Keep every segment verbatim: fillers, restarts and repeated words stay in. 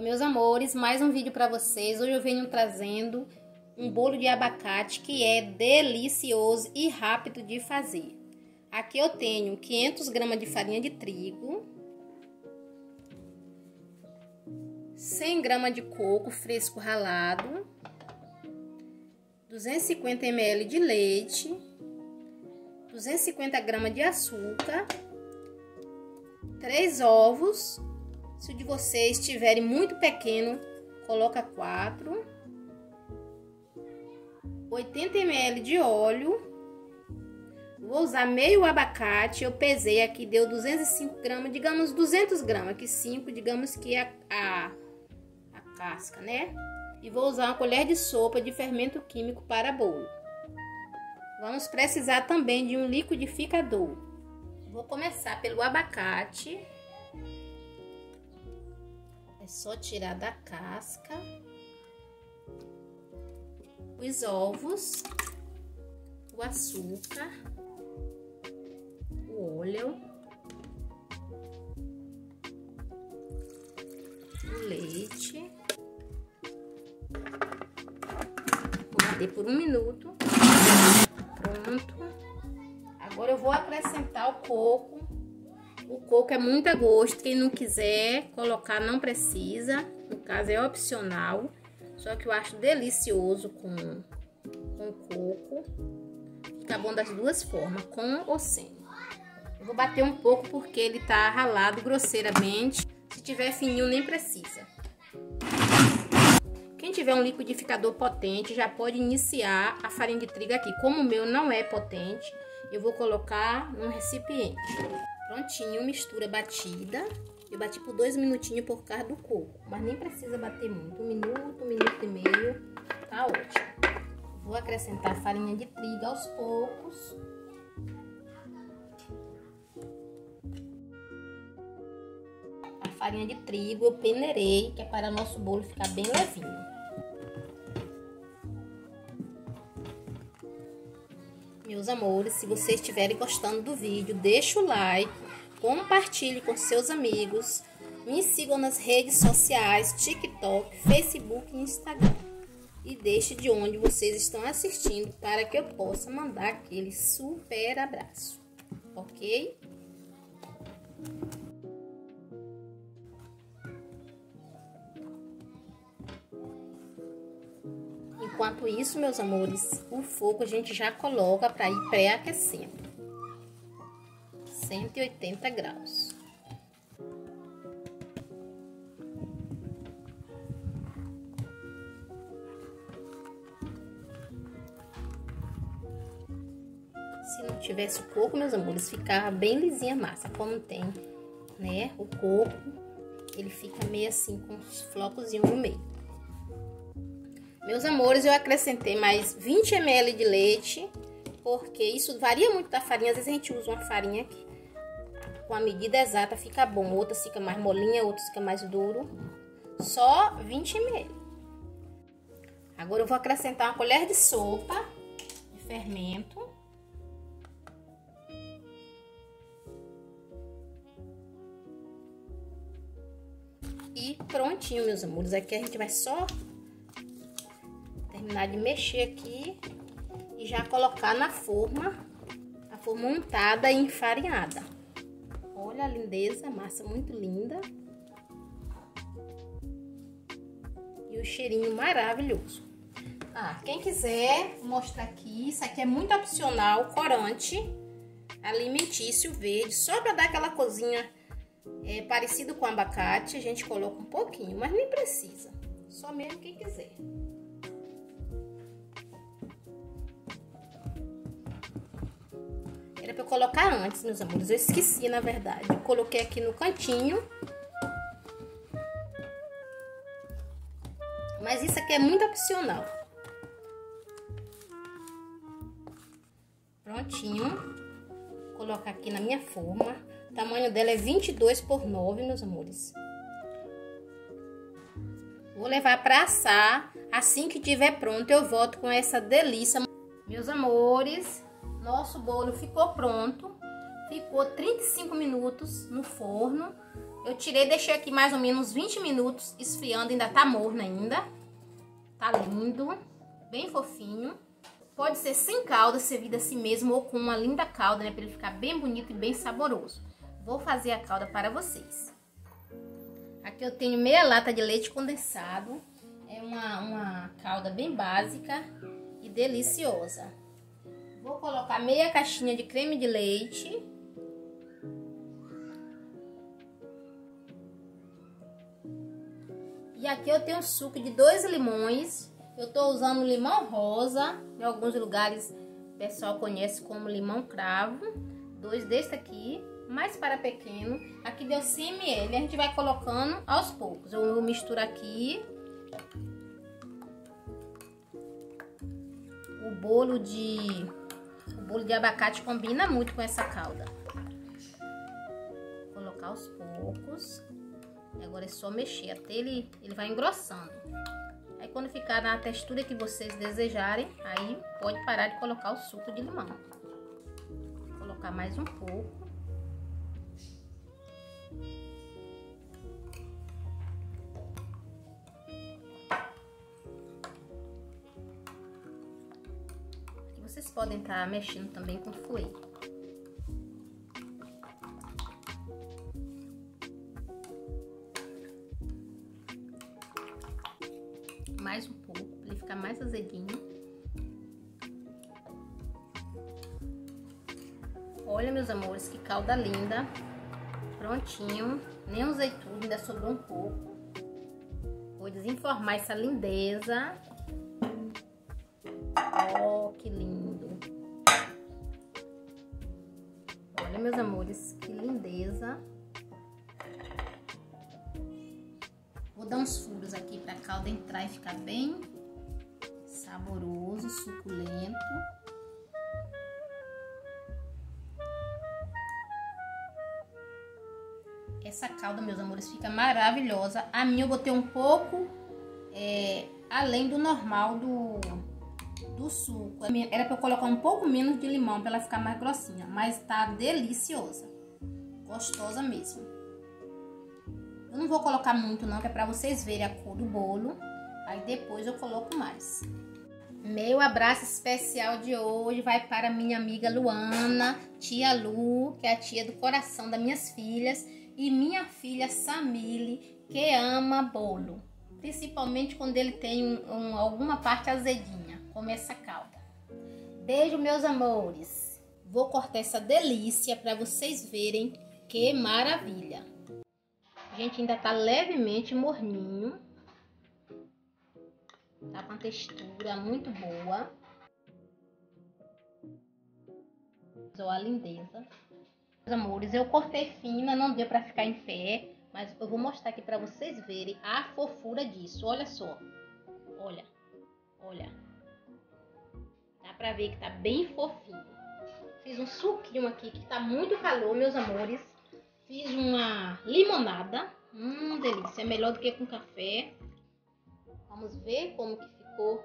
Oi, meus amores, mais um vídeo para vocês. Hoje eu venho trazendo um bolo de abacate que é delicioso e rápido de fazer. Aqui eu tenho quinhentos gramas de farinha de trigo, cem gramas de coco fresco ralado, duzentos e cinquenta mililitros de leite, duzentos e cinquenta gramas de açúcar, três ovos. Se o de vocês estiverem muito pequeno, coloca quatro. oitenta mililitros de óleo. Vou usar meio abacate, eu pesei aqui, deu duzentos e cinco gramas, digamos duzentos gramas, que cinco, digamos que é a, a, a casca, né? E vou usar uma colher de sopa de fermento químico para bolo. Vamos precisar também de um liquidificador. Vou começar pelo abacate. É só tirar da casca. Os ovos, o açúcar, o óleo, o leite. Vou bater por um minuto. Pronto. Agora eu vou acrescentar o coco. O coco é muito a gosto, quem não quiser colocar não precisa, no caso é opcional, só que eu acho delicioso com, com coco, fica bom das duas formas, com ou sem. Eu vou bater um pouco porque ele tá ralado grosseiramente, se tiver fininho nem precisa. Quem tiver um liquidificador potente já pode iniciar a farinha de trigo aqui, como o meu não é potente, eu vou colocar num recipiente. Prontinho, mistura batida. Eu bati por dois minutinhos por causa do coco, mas nem precisa bater muito. Um minuto, um minuto e meio, tá ótimo. Vou acrescentar a farinha de trigo aos poucos. A farinha de trigo eu peneirei, que é para nosso bolo ficar bem levinho. Meus amores, se vocês estiverem gostando do vídeo, deixa o like, compartilhe com seus amigos, me sigam nas redes sociais, TikTok, Facebook e Instagram. E deixe de onde vocês estão assistindo para que eu possa mandar aquele super abraço, ok? Enquanto isso, meus amores, o fogo a gente já coloca para ir pré-aquecendo. cento e oitenta graus. Se não tivesse o coco, meus amores, ficava bem lisinha a massa, como tem, né? O coco, ele fica meio assim com os flocozinhos no meio. Meus amores, eu acrescentei mais vinte mililitros de leite, porque isso varia muito da farinha. Às vezes a gente usa uma farinha que com a medida exata fica bom, outra fica mais molinha, outra fica mais duro. Só vinte mililitros. Agora eu vou acrescentar uma colher de sopa de fermento. E prontinho, meus amores. Aqui a gente vai só terminar de mexer aqui e já colocar na forma, a forma untada e enfarinhada. Olha a lindeza, a massa muito linda. E o cheirinho maravilhoso. Ah, quem quiser, mostrar aqui, isso aqui é muito opcional, corante alimentício verde, só para dar aquela cozinha é, parecido com abacate, a gente coloca um pouquinho, mas nem precisa, só mesmo quem quiser. Era pra eu colocar antes, meus amores. Eu esqueci, na verdade. Eu coloquei aqui no cantinho. Mas isso aqui é muito opcional. Prontinho. Vou colocar aqui na minha forma. O tamanho dela é vinte e dois por nove, meus amores. Vou levar pra assar. Assim que tiver pronto, eu volto com essa delícia. Meus amores, nosso bolo ficou pronto, ficou trinta e cinco minutos no forno Eu tirei, deixei aqui mais ou menos vinte minutos esfriando, ainda tá morno ainda. Tá lindo, bem fofinho. Pode ser sem calda, servida assim mesmo, ou com uma linda calda, né? Pra ele ficar bem bonito e bem saboroso. Vou fazer a calda para vocês. Aqui eu tenho meia lata de leite condensado. É uma, uma calda bem básica e deliciosa. Vou colocar meia caixinha de creme de leite. E aqui eu tenho suco de dois limões. Eu tô usando limão rosa. Em alguns lugares o pessoal conhece como limão cravo. Dois desse aqui, mais para pequeno. Aqui deu cem mililitros. A gente vai colocando aos poucos. Eu, eu misturo aqui. O bolo de... O bolo de abacate combina muito com essa calda. Vou colocar aos poucos. Agora é só mexer até ele, ele vai engrossando. Aí quando ficar na textura que vocês desejarem, aí pode parar de colocar o suco de limão. Vou colocar mais um pouco. E vocês podem estar mexendo também com fouet. Mais um pouco, para ele ficar mais azedinho. Olha, meus amores, que calda linda. Prontinho. Nem usei tudo, ainda sobrou um pouco. Vou desenformar essa lindeza. Oh, que lindo. Olha, meus amores, que lindeza. Vou dar uns furos aqui para a calda entrar e ficar bem saboroso, suculento. Essa calda, meus amores, fica maravilhosa. A minha eu botei um pouco é, além do normal do, do suco. Era para eu colocar um pouco menos de limão para ela ficar mais grossinha, mas tá deliciosa, gostosa mesmo. Eu não vou colocar muito não, que é pra vocês verem a cor do bolo. Aí depois eu coloco mais. Meu abraço especial de hoje vai para minha amiga Luana, tia Lu, que é a tia do coração das minhas filhas. E minha filha Samile, que ama bolo. Principalmente quando ele tem um, um, alguma parte azedinha, como essa calda. Beijo, meus amores. Vou cortar essa delícia pra vocês verem que maravilha. Gente, ainda tá levemente morninho. Tá com uma textura muito boa. Olha a lindeza. Meus amores, eu cortei fina, não deu pra ficar em pé. Mas eu vou mostrar aqui pra vocês verem a fofura disso. Olha só. Olha. Olha. Dá pra ver que tá bem fofinho. Fiz um suquinho aqui que tá muito calor, meus amores. Fiz uma limonada, hum, delícia, é melhor do que com café. Vamos ver como que ficou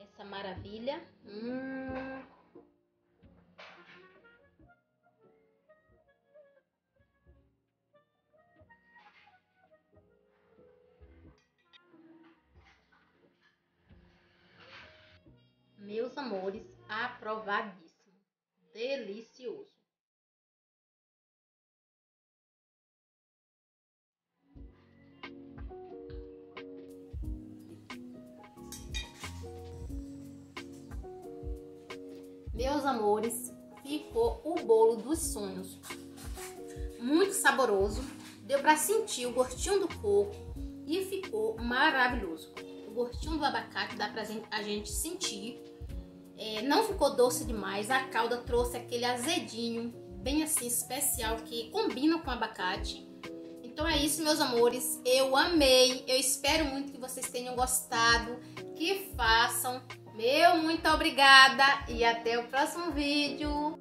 essa maravilha. Hum. Meus amores, aprovadíssimo, delicioso. Meus amores, ficou o bolo dos sonhos. Muito saboroso, deu para sentir o gostinho do coco e ficou maravilhoso. O gostinho do abacate dá para a gente sentir. É, não ficou doce demais, a calda trouxe aquele azedinho, bem assim especial, que combina com o abacate. Então é isso, meus amores, eu amei, eu espero muito que vocês tenham gostado, que façam. Meu muito obrigada e até o próximo vídeo.